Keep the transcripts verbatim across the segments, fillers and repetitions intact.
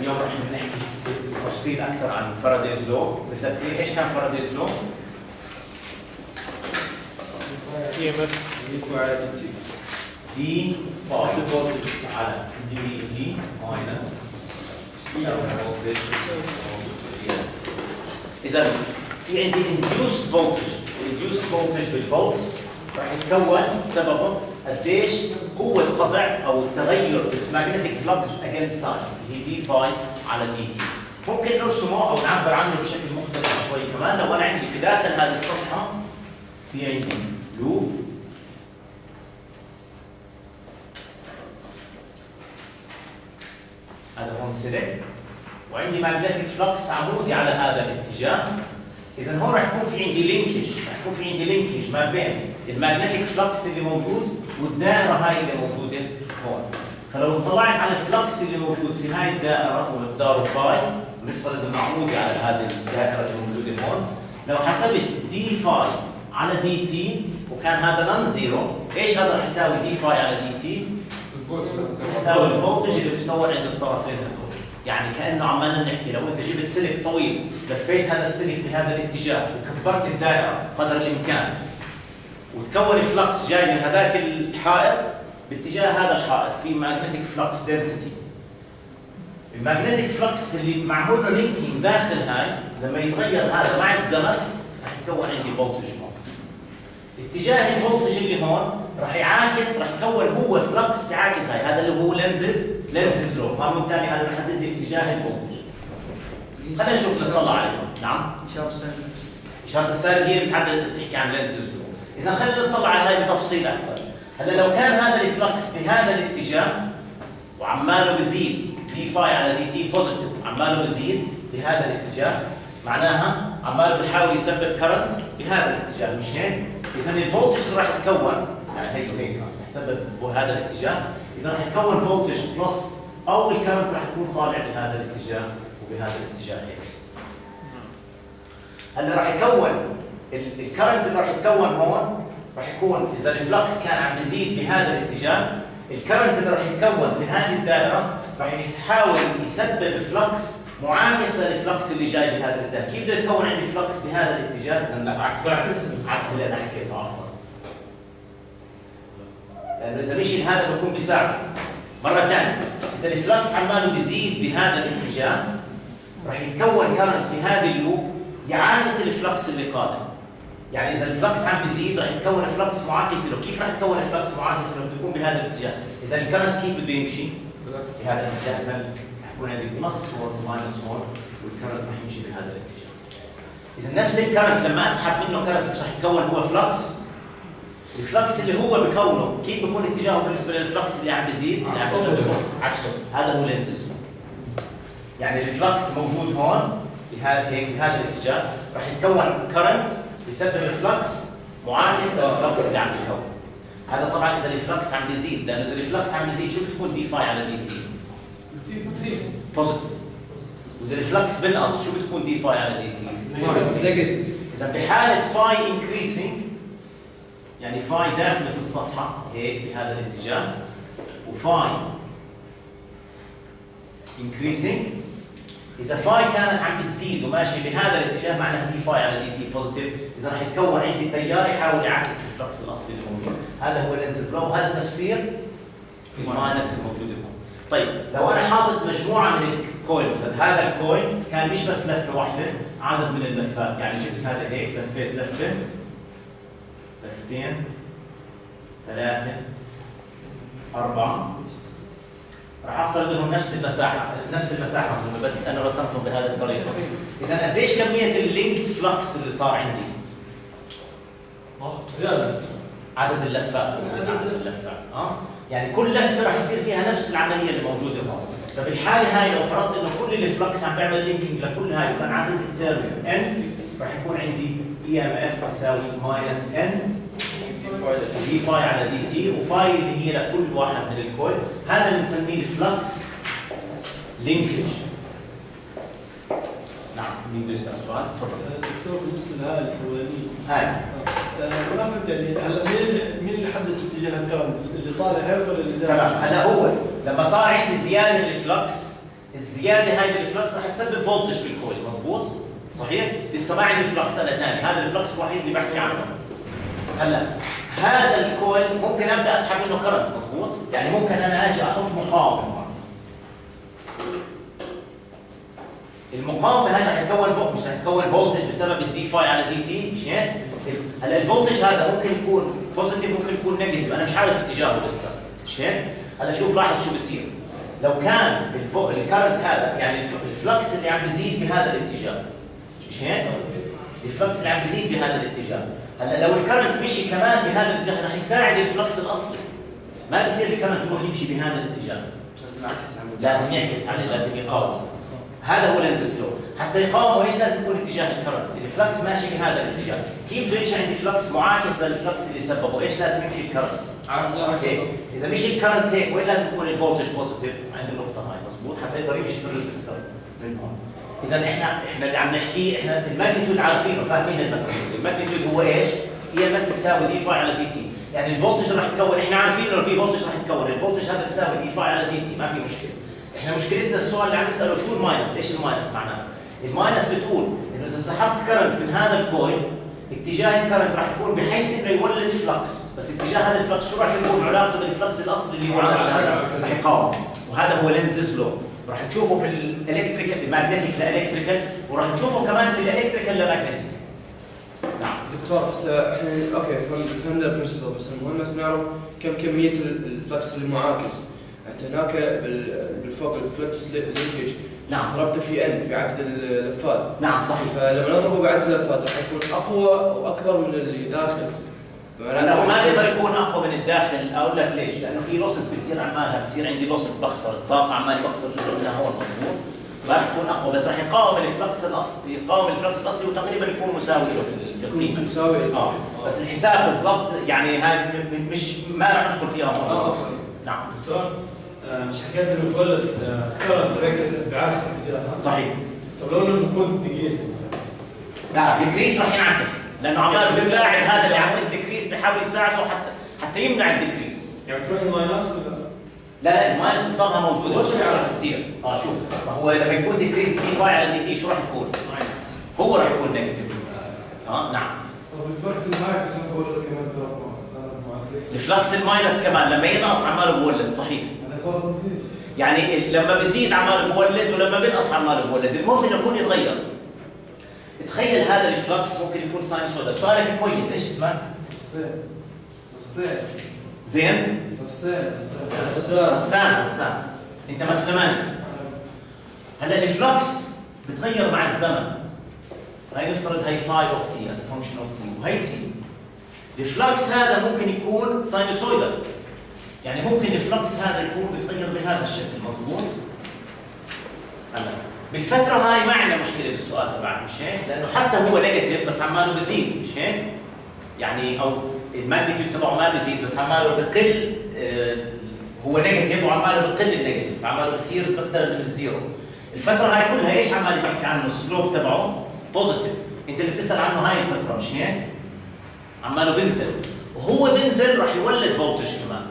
اليوم راح نحكي تفصيل اكثر عن فارادايز لو. بالتاكيد ايش كان فارادايز لو؟ دي فاي على دي تي ماينس اذا في عندي induced voltage، induced voltage بالفولتس راح يتكون سببه قديش قوة قطع أو التغير بالماجنتيك فلكس against time هي دي فاي على دي تي. ممكن نرسمه أو نعبر عنه بشكل مختلف شوي كمان. لو أنا عندي في داخل هذه السطحة في عندي لوب هذا هون سيلكت وعندي ماجنتيك فلكس عمودي على هذا الاتجاه، إذا هون رح يكون في عندي لينكج، رح يكون في عندي لينكج ما بين الماجنتيك فلكس اللي موجود والدائرة هاي اللي موجودة هون. فلو اطلعت على الفلكس اللي موجود في هاي الدائرة ومقداره فاي ونفترض انه عمودي على هذه الدائرة اللي موجودة هون، لو حسبت دي فاي على دي تي وكان هذا نون زيرو، ايش هذا رح يساوي دي فاي على دي تي؟ يساوي الفولتج اللي بتتطور عند الطرفين هذول. يعني كانه عمالنا نحكي لو انت جبت سلك طويل لفيت هذا السلك بهذا الاتجاه وكبرت الدائره قدر الامكان وتكون فلكس جاي من هذاك الحائط باتجاه هذا الحائط في ماجنتيك فلكس دنسيتي. الماجنتيك فلكس اللي معمول له لينكينج داخل هاي لما يتغير هذا مع الزمن رح يتكون عندي فولتج هون. اتجاه الفولتج اللي هون رح يعاكس، رح يكون هو فلكس بيعاكس هاي، هذا اللي هو لينزز لينزز لو. فبالتالي هذا بحدد اتجاه الفولتج. خلينا نشوف نطلع عليهم. نعم؟ إشارة السالب. إشارة السالب هي بتحدد بتحكي عن لينزز لو. إذا خلينا نطلع على هاي بتفصيل أكثر. هلا لو كان هذا الفلكس بهذا الاتجاه وعماله بزيد دي فاي على دي تي بوزيتيف عماله بزيد بهذا الاتجاه، معناها عماله بيحاول يسبب كرنت بهذا الاتجاه مش هيك؟ إذا الفولتج اللي راح يتكون يعني هيك وهيك حسب هذا الاتجاه، إذا راح يتكون فولتج بلس أو الكرنت راح يكون طالع بهذا الاتجاه وبهذا الاتجاه هيك. هلا راح يكون الكرنت اللي راح يتكون هون راح يكون إذا الفلكس كان عم يزيد بهذا الاتجاه، الكرنت اللي راح يتكون في هذه الدائرة راح يحاول يسبب فلكس معاكس للفلكس اللي جاي بهذا الاتجاه. كيف بده يتكون عندي فلكس بهذا الاتجاه؟ اذا لا عكس عكس اللي انا حكيته عفوا. لانه اذا مشي هذا بكون بيساعده. مرة ثانية، اذا الفلكس عماله بيزيد بهذا الاتجاه راح يتكون كرنت في هذه اللوب يعاكس الفلكس اللي قادم. يعني اذا الفلكس عم بيزيد راح يتكون فلكس معاكس له، كيف راح يتكون فلكس معاكس له؟ بده يكون بهذا الاتجاه، اذا الكرنت كيف بده يمشي؟ بهذا الاتجاه، اذا يكون عندي بلس هون ماينس هون والكرنت راح يمشي بهذا الاتجاه. اذا نفس الكرنت لما اسحب منه كرنت مش راح يتكون هو فلكس، الفلكس اللي هو بكونه كيف بكون اتجاهه بالنسبه للفلكس اللي عم بيزيد؟ عكسه عكسه هذا هو لينزز. يعني الفلكس موجود هون بهذا هيك بهذا الاتجاه راح يتكون كرنت بيسبب فلكس معاكس للفلكس اللي عم بيكون. هذا طبعا اذا الفلكس عم بيزيد، لانه اذا الفلكس عم بيزيد شو بتكون دي فاي على دي تي؟ بتزيد بوزيتيف. واذا الفلكس بنقص شو بتكون دي فاي على دي تي؟ اذا بحاله فاي انكريسنج يعني فاي داخله في الصفحه هيك بهذا الاتجاه وفاي انكريسنج، اذا فاي كانت عم بتزيد وماشي بهذا الاتجاه معناها دي فاي على دي تي بوزيتيف، اذا رح يتكون عندي تيار يحاول يعكس الفلكس الاصلي اللي موجود. هذا هو لينزز لو، وهذا تفسير الماينس الموجوده هون. طيب لو انا حاطط مجموعه من الكويلز، هذا الكويل كان مش بس لفه واحده، عدد من اللفات، يعني جبت هذا هيك لفيت لفه لفتين ثلاثه اربعه، راح افترض لهم نفس المساحه نفس المساحه بس انا رسمتهم بهذه الطريقه. اذا قديش كميه اللينكد فلكس اللي صار عندي؟ زاد عدد اللفات عدد اللفات اه يعني كل لفه راح يصير فيها نفس العمليه اللي موجوده هون. فبالحاله هاي لو فرضت انه كل الفلكس عم بيعمل لينكينج لكل هاي وكان عدد التيرمز ان، راح يكون عندي اي ام اف تساوي ماينس ان دي فاي على دي تي، وفاي اللي هي لكل واحد من الكل، هذا بنسميه الفلكس لينكج. نعم مين بده يسال سؤال؟ تفضل دكتور. بالنسبه لهاي الحوالين هاي ما فهمت يعني هلا مين مين اللي حدد اتجاه الكرنت؟ اللي طالع هيك ولا اللي داخل؟ تمام. هلا هو لما صار عندي زياده للفلكس الزياده هاي بالفلكس رح تسبب فولتج في الكويل، مضبوط؟ صحيح؟ لسه ما عندي فلكس انا ثاني، هذا الفلكس الوحيد اللي بحكي عنه. هلا هذا الكويل ممكن ابدا اسحب منه كرنت، مضبوط؟ يعني ممكن انا اجي احط مقاومه. المقاومه هاي رح تتكون فوق مش رح تتكون فولتج بسبب الدي فاي على دي تي، مش هيك؟ هلا الفولتج هذا ممكن يكون بوزيتيف ممكن يكون نيجاتيف، انا مش عارف اتجاهه لسه، مش هيك؟ هلا شوف لاحظ شو بصير. لو كان الكارنت هذا يعني الفلكس اللي عم بيزيد بهذا الاتجاه، مش هيك؟ الفلكس اللي عم بيزيد بهذا الاتجاه، هلا لو الكارنت مشي كمان بهذا الاتجاه رح يساعد الفلكس الاصلي. ما بصير الكارنت يروح يمشي بهذا الاتجاه. لازم يعكس عليه، لازم يقاوم. هذا هو لينزز لو، حتى يقاوموا ايش لازم يكون اتجاه الكارنت، الفلكس ماشي بهذا الاتجاه، كيف بده يمشي عندي فلكس معاكس للفلكس اللي سببه، ايش لازم يمشي الكارنت؟ اوكي، إذا مشي الكارنت هيك وين لازم يكون الفولتج بوزيتيف عند النقطة هاي، مضبوط؟ حتى يقدر يمشي في الريزستور من هون. إذا احنا احنا اللي عم نحكيه احنا الماجنتيود عارفينه، فاهمين الماجنتيود، الماجنتيود هو ايش؟ هي مثل بتساوي دي فاي على دي تي، يعني الفولتج رح يتكون، احنا عارفين انه في فولتج رح يتكون، الفولتج هذا بتساوي دي فاي على دي تي، ما في مشكلة. احنا مشكلتنا السؤال اللي عم نساله شو الماينس؟ ايش الماينس معناها؟ الماينس بتقول انه اذا سحبت كرنت من هذا الكويل اتجاه الكرنت راح يكون بحيث انه يولد فلكس، بس اتجاه هذا الفلكس شو راح يكون علاقته بالفلكس الاصلي اللي هو راح يقاوم، وهذا هو لينزز لو، راح نشوفه في الالكتريكال الماجنتيك لالكتريكال، وراح نشوفه كمان في الالكتريكال لماجنتيك. نعم دكتور بس احنا اوكي فهمنا البرنسبل، بس المهم بس نعرف كم كميه الفلكس المعاكس. انت هناك بالفوق الفلكس لينكج، نعم ربطه في ان في عدد اللفات، نعم صحيح، فلما نضربه بعدد اللفات راح يكون اقوى واكبر من اللي داخل، لا ما يقدر يكون اقوى من الداخل. اقول لك ليش؟ لانه في لوسز بتصير عمالها، بتصير عندي لوسز بخسر الطاقه، عمالي بخسر جزء منها هون، مضبوط؟ ما راح يكون اقوى، بس راح يقاوم الفلكس الاصلي، يقاوم الفلكس الاصلي وتقريبا يكون مساوي له في القيمه، مساوي اه بس الحساب بالضبط يعني هاي مش ما راح ندخل فيها هون. اه نعم دكتور مش حكيت انه كل الكرنت بعكس اتجاهها؟ صحيح. طب لو انه بكون ديكريس؟ لا ديكريس راح ينعكس، لانه عمال بيساعد هذا اللي عمل ديكريس بيحاول يساعده حتى حتى يمنع الديكريس. يعني بتروح الماينس ولا لا؟ لا الماينس بتضلها موجوده، شو راح يصير؟ اه شوف هو لما يكون ديكريس دي فاي على دي تي شو راح يكون؟ هو راح يكون نيجاتيف. اه نعم. طب الفلكس الماينس هو كمان بضربه الفلكس الماينس كمان لما ينقص عماله بولد، صحيح. يعني لما بزيد عماله بولد ولما بنقص عماله بولد، المهم انه يكون يتغير. تخيل هذا الفلكس ممكن يكون ساينسويدال، سؤالك كويس ايش اسمه؟ غسان غسان زين؟ غسان غسان غسان غسان انت مسلماني. هلا الفلكس بتغير مع الزمن. هاي نفترض هاي فاي اوف تي از فانكشن اوف تي وهي تي. الفلكس هذا ممكن يكون ساينوسويدال، يعني ممكن الفلكس هذا يكون بيتغير بهذا الشكل، مضبوط؟ هلا بالفترة هاي ما عندنا مشكلة بالسؤال تبعك، مش هيك؟ لأنه حتى هو نيجاتيف بس عماله بزيد، مش هيك؟ يعني أو الماجنتيود تبعه ما بزيد بس عماله بقل، آه هو نيجاتيف وعماله بقل النيجاتيف، عماله بصير بيقترب من الزيرو. الفترة هاي كلها ايش عمالي بحكي عنه؟ السلوب تبعه بوزيتيف، أنت اللي بتسأل عنه هاي الفترة، مش هيك؟ عماله بينزل، وهو بينزل راح يولد فولتج كمان،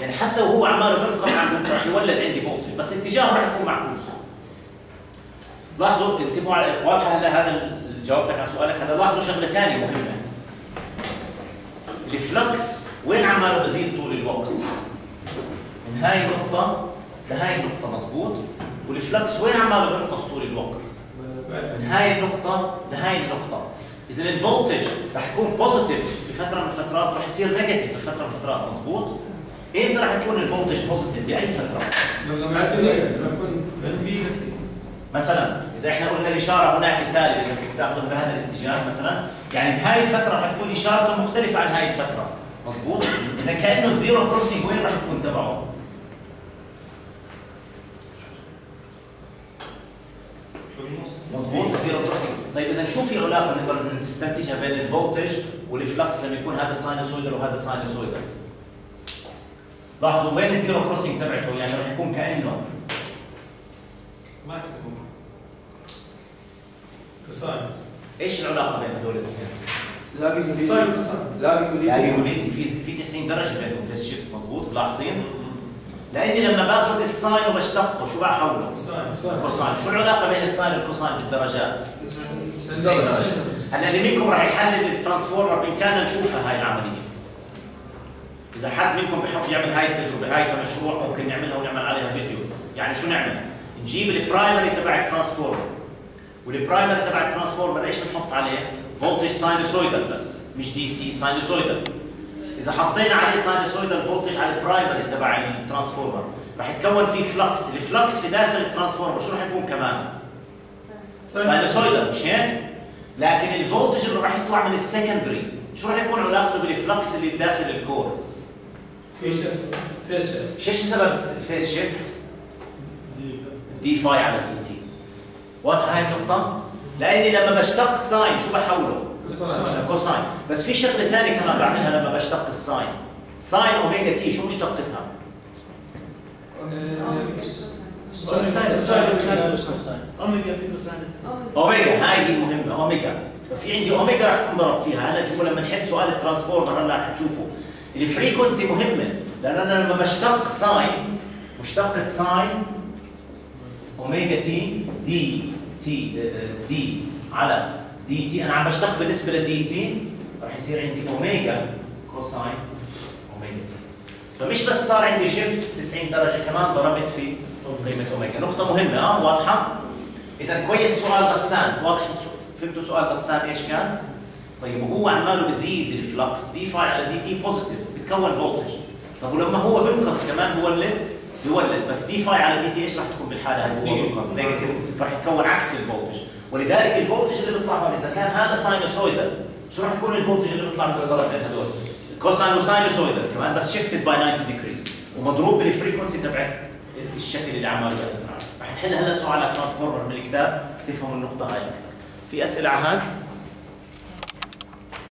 يعني حتى وهو عماله بينقص عن راح يولد عندي فولتج، بس اتجاهه راح يكون معكوس. لاحظوا انتبهوا على واضحه هلا هذا جاوبتك على سؤالك. هلا لاحظوا شغله ثانيه مهمه. الفلكس وين عماله بزيد طول الوقت؟ من هاي النقطه لهاي النقطه، مضبوط؟ والفلكس وين عماله بينقص طول الوقت؟ من هاي النقطه لهاي النقطه. إذا الفولتج رح يكون بوزيتيف بفترة من الفترات ورح يصير نيجاتيف بفترة من الفترات، مضبوط؟ إمتى رح يكون الفولتج بوزيتيف بأي فترة؟ لما يكون مثلا إذا إحنا قلنا الإشارة هناك سالبة، إذا كنت تاخذها بهذا الاتجاه مثلا، يعني بهاي الفترة رح تكون إشارته مختلفة عن هاي الفترة، مضبوط؟ إذا كأنه الزيرو كروسنج وين رح يكون تبعه؟ مضبوط زيرو كروسنج. طيب إذا شو في علاقة نقدر نستنتجها بين الفولتج والفلكس لما يكون هذا ساينوسويدال وهذا ساينوسويدال؟ لاحظوا وين الزيرو كروسنج تبعته، يعني رح يكون كأنه ماكسيموم كوساين. ايش العلاقة بين هذول الاثنين؟ لاقي كوساين وكوساين، لاقي كوليتي لاقي كوليتي في في تسعين درجة بينهم في الشيفت، مضبوط؟ ملاحظين؟ لاني لما باخذ الساين وبشتقه شو بحوله؟ كوساين. شو العلاقه بين الساين والكوساين بالدرجات؟ هلا اللي منكم راح يحلل الترانسفورمر بامكاننا نشوفها هاي العمليه. اذا حد منكم بحب يعمل هاي التجربه هاي كمشروع ممكن نعملها ونعمل عليها فيديو. يعني شو نعمل؟ نجيب البرايمري تبع الترانسفورمر والبرايمري تبع الترانسفورمر ايش بنحط عليه؟ فولتج ساينوسويدال بس مش دي سي ساينوسويدال. إذا حطينا عليه ساينوسويدال فولتج على البرايمري تبع الترانسفورمر رح يتكون فيه فلكس، الفلكس في داخل الترانسفورمر شو رح يكون كمان؟ ساينوسويدال مش هيك؟ لكن الفولتج اللي رح يطلع من السكندري شو رح يكون علاقته بالفلكس اللي داخل الكور؟ فيس شيفت. شو سبب الفيس شيفت؟ دي فاي على تي تي. واضحة هاي النقطة؟ لأني لما بشتق ساين شو بحوله؟ كوساين. بس في شغله ثانيه كمان بعملها لما بشتق الساين. ساين اوميجا تي شو مشتقتها؟ ساين ساين ساين ساين اوميجا في كوساين اوميجا هاي هي مهمه اوميجا. ففي عندي اوميجا رح تنضرب فيها هلا تشوفوا لما نحل سؤال الترانسفورمر هلا رح تشوفوا. الفريكونسي مهمه لان انا لما بشتق ساين مشتقه ساين اوميجا تي دي تي دي على دي تي انا عم بشتق بالنسبه لدي تي رح يصير عندي اوميجا كوساين اوميجا تي. فمش بس صار عندي شيفت تسعين درجه كمان ضربت في قيمه اوميجا. نقطه مهمه اه واضحه؟ اذا كويس سؤال غسان واضح فهمتوا سؤال غسان ايش كان؟ طيب وهو عماله بزيد الفلكس دي فاي على دي تي بوزيتيف بتكون فولتج. طب ولما هو بينقص كمان بولد بيولد بس دي فاي على دي تي ايش رح تكون بالحاله هاي؟ هو بينقص نيجاتيف فرح يتكون عكس الفولتج. ولذلك الفولتج اللي بيطلع هون اذا كان هذا ساينوسويدال شو رح يكون الفولتج اللي بيطلع من الطرفين هذول؟ كوساين وساينوسويدال كمان بس شيفتد باي تسعين ديكريز ومضروب بالفريكونسي تبعت الشكل اللي عماله بيأثر عليه. رح نحل هلا سؤال على الترانسفورمر من الكتاب تفهموا النقطه هاي اكثر. في اسئله على هذا؟